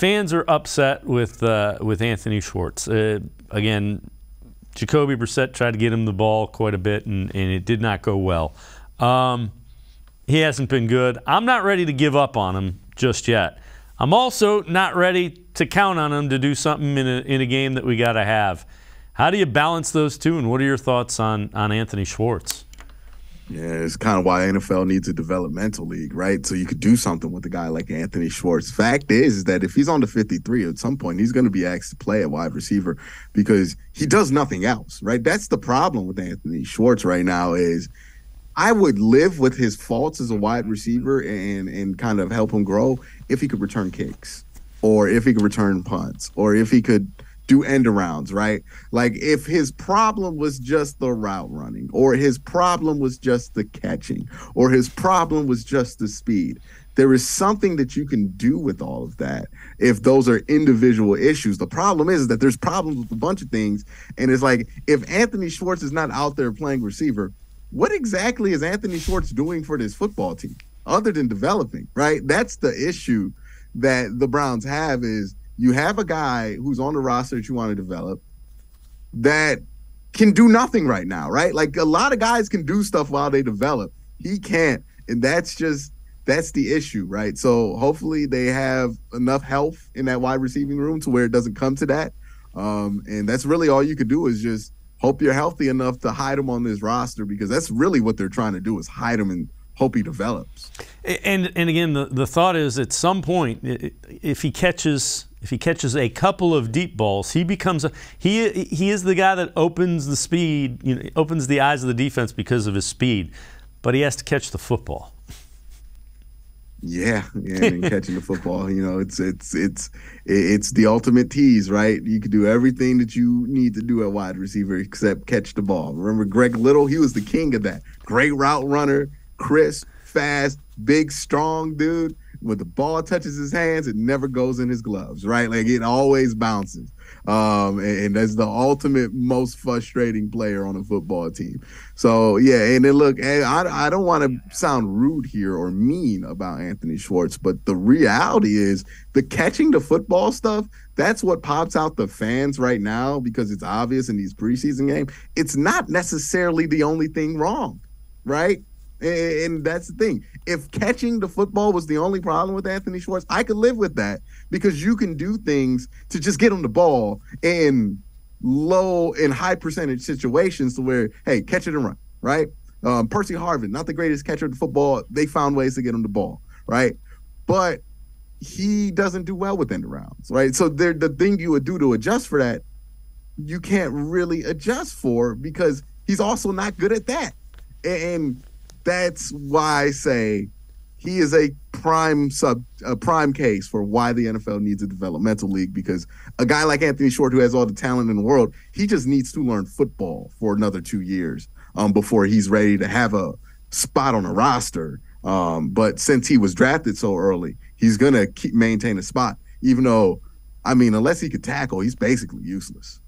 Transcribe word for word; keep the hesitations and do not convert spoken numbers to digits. fans are upset with uh, with Anthony Schwartz. Uh, again, Jacoby Brissett tried to get him the ball quite a bit, and, and it did not go well. Um, he hasn't been good. I'm not ready to give up on him just yet. I'm also not ready to count on him to do something in a, in a game that we got to have. How do you balance those two, and what are your thoughts on, on Anthony Schwartz? Yeah, it's kind of why N F L needs a developmental league, right? So you could do something with a guy like Anthony Schwartz. Fact is, is that if he's on the fifty-three at some point, he's going to be asked to play at wide receiver because he does nothing else, right? That's the problem with Anthony Schwartz right now is I would live with his faults as a wide receiver and, and kind of help him grow if he could return kicks or if he could return punts or if he could – do end arounds, right? Like if his problem was just the route running or his problem was just the catching or his problem was just the speed, there is something that you can do with all of that if those are individual issues. The problem is that there's problems with a bunch of things, and it's like if Anthony Schwartz is not out there playing receiver, what exactly is Anthony Schwartz doing for this football team other than developing, right? That's the issue that the Browns have is you have a guy who's on the roster that you want to develop that can do nothing right now, right? Like a lot of guys can do stuff while they develop. He can't. And that's just, that's the issue, right? So hopefully they have enough health in that wide receiving room to where it doesn't come to that. Um, and that's really all you could do is just hope you're healthy enough to hide him on this roster, because that's really what they're trying to do is hide him and hope he develops. And, and again, the, the thought is at some point, if he catches... If he catches a couple of deep balls, he becomes a, he he is the guy that opens the speed, you know, opens the eyes of the defense because of his speed, but he has to catch the football. Yeah, yeah, and catching the football, you know, it's it's it's it's the ultimate tease, right? You can do everything that you need to do at wide receiver except catch the ball. Remember Greg Little? He was the king of that. Great route runner, crisp, fast, big, strong dude. When the ball touches his hands, it never goes in his gloves, right? Like it always bounces. Um, and, and that's the ultimate most frustrating player on a football team. So, yeah, and then look, I, I don't want to sound rude here or mean about Anthony Schwartz, but the reality is the catching the football stuff, that's what pops out the fans right now because it's obvious in these preseason games. It's not necessarily the only thing wrong, right? And that's the thing. If catching the football was the only problem with Anthony Schwartz, I could live with that because you can do things to just get him the ball in low and high percentage situations to where, hey, catch it and run, right? Um, Percy Harvin, not the greatest catcher of the football. They found ways to get him the ball, right? But he doesn't do well with end rounds, right? So the thing you would do to adjust for that, you can't really adjust for because he's also not good at that. And that's why I say he is a prime sub, a prime case for why the N F L needs a developmental league, because a guy like Anthony Schwartz, who has all the talent in the world, he just needs to learn football for another two years um, before he's ready to have a spot on a roster. Um, but since he was drafted so early, he's going to keep maintain a spot, even though, I mean, unless he could tackle, he's basically useless.